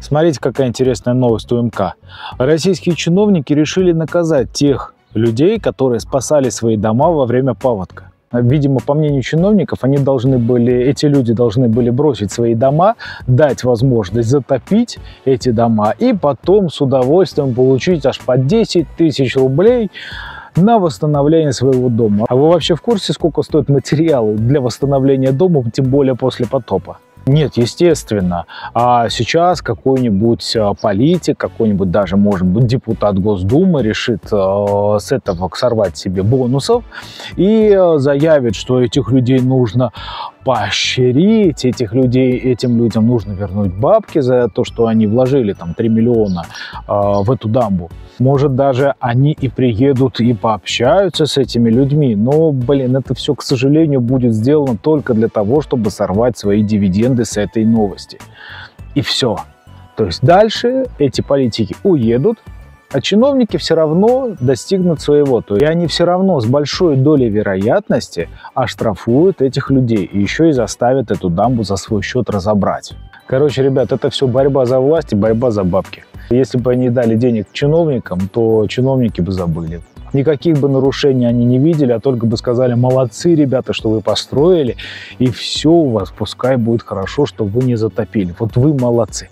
Смотрите, какая интересная новость у МК. Российские чиновники решили наказать тех людей, которые спасали свои дома во время паводка. Видимо, по мнению чиновников, эти люди должны были бросить свои дома, дать возможность затопить эти дома и потом с удовольствием получить аж по 10 тысяч рублей на восстановление своего дома. А вы вообще в курсе, сколько стоят материалы для восстановления дома, тем более после потопа? Нет, естественно. А сейчас какой-нибудь политик, какой-нибудь даже, может быть, депутат Госдумы решит с этого сорвать себе бонусов и заявит, что этих людей нужно поощрить, этим людям нужно вернуть бабки за то, что они вложили там 3 миллиона в эту дамбу. Может, даже они и приедут и пообщаются с этими людьми, но, блин, это все, к сожалению, будет сделано только для того, чтобы сорвать свои дивиденды с этой новости. И все. То есть дальше эти политики уедут, а чиновники все равно достигнут своего. И они все равно с большой долей вероятности оштрафуют этих людей и еще и заставят эту дамбу за свой счет разобрать. Короче, ребят, это все борьба за власть и борьба за бабки. Если бы они дали денег чиновникам, то чиновники бы забыли. Никаких бы нарушений они не видели, а только бы сказали: молодцы, ребята, что вы построили, и все у вас пускай будет хорошо, что вы не затопили. Вот вы молодцы.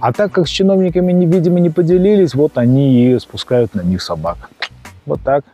А так как с чиновниками, видимо, не поделились, вот они и спускают на них собак. Вот так.